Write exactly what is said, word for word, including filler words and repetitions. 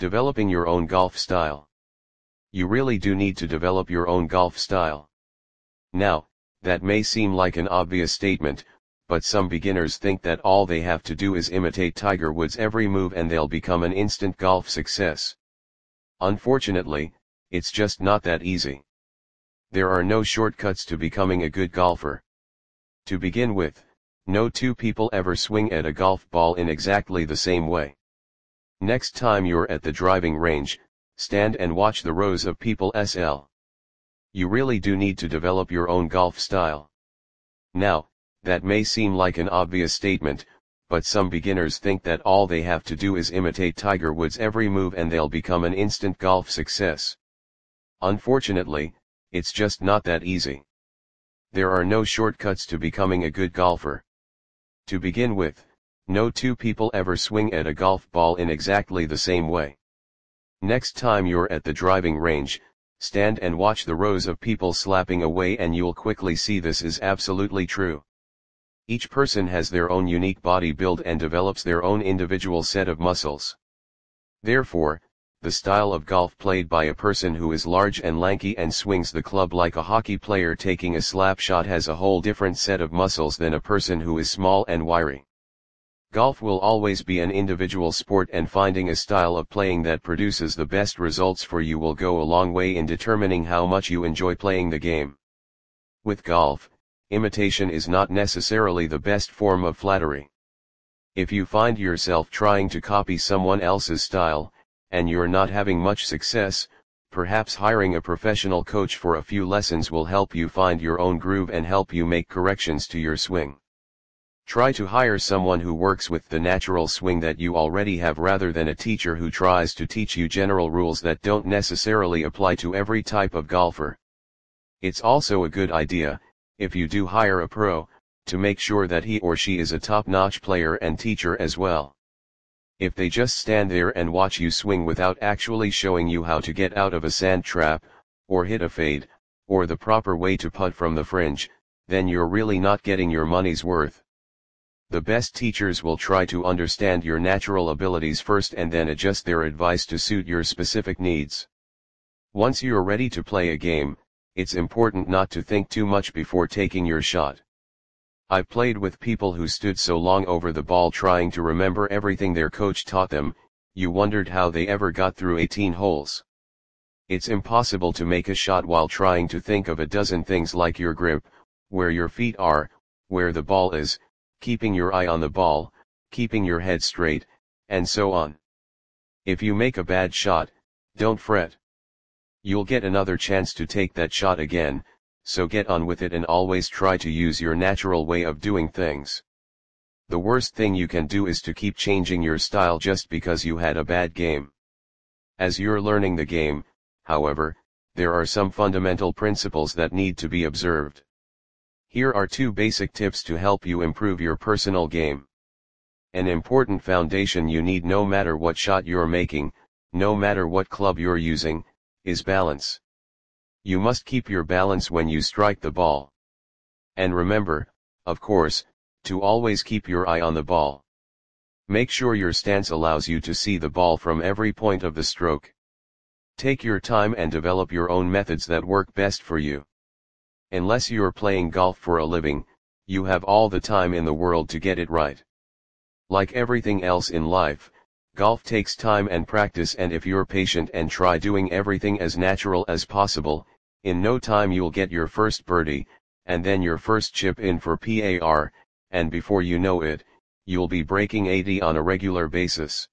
Developing your own golf style. You really do need to develop your own golf style. Now, that may seem like an obvious statement, but some beginners think that all they have to do is imitate Tiger Woods' every move and they'll become an instant golf success. Unfortunately, it's just not that easy. There are no shortcuts to becoming a good golfer. To begin with, no two people ever swing at a golf ball in exactly the same way. Next time you're at the driving range, stand and watch the rows of people S L. You really do need to develop your own golf style. Now, that may seem like an obvious statement, but some beginners think that all they have to do is imitate Tiger Woods' every move and they'll become an instant golf success. Unfortunately, it's just not that easy. There are no shortcuts to becoming a good golfer. To begin with, no two people ever swing at a golf ball in exactly the same way. Next time you're at the driving range, stand and watch the rows of people slapping away and you'll quickly see this is absolutely true. Each person has their own unique body build and develops their own individual set of muscles. Therefore, the style of golf played by a person who is large and lanky and swings the club like a hockey player taking a slap shot has a whole different set of muscles than a person who is small and wiry. Golf will always be an individual sport, and finding a style of playing that produces the best results for you will go a long way in determining how much you enjoy playing the game. With golf, imitation is not necessarily the best form of flattery. If you find yourself trying to copy someone else's style, and you're not having much success, perhaps hiring a professional coach for a few lessons will help you find your own groove and help you make corrections to your swing. Try to hire someone who works with the natural swing that you already have rather than a teacher who tries to teach you general rules that don't necessarily apply to every type of golfer. It's also a good idea, if you do hire a pro, to make sure that he or she is a top-notch player and teacher as well. If they just stand there and watch you swing without actually showing you how to get out of a sand trap, or hit a fade, or the proper way to putt from the fringe, then you're really not getting your money's worth. The best teachers will try to understand your natural abilities first and then adjust their advice to suit your specific needs. Once you're ready to play a game, it's important not to think too much before taking your shot. I played with people who stood so long over the ball trying to remember everything their coach taught them, you wondered how they ever got through eighteen holes. It's impossible to make a shot while trying to think of a dozen things like your grip, where your feet are, where the ball is, keeping your eye on the ball, keeping your head straight, and so on. If you make a bad shot, don't fret. You'll get another chance to take that shot again, so get on with it and always try to use your natural way of doing things. The worst thing you can do is to keep changing your style just because you had a bad game. As you're learning the game, however, there are some fundamental principles that need to be observed. Here are two basic tips to help you improve your personal game. An important foundation you need no matter what shot you're making, no matter what club you're using, is balance. You must keep your balance when you strike the ball. And remember, of course, to always keep your eye on the ball. Make sure your stance allows you to see the ball from every point of the stroke. Take your time and develop your own methods that work best for you. Unless you're playing golf for a living, you have all the time in the world to get it right. Like everything else in life, golf takes time and practice, and if you're patient and try doing everything as natural as possible, in no time you'll get your first birdie, and then your first chip in for par, and before you know it, you'll be breaking eighty on a regular basis.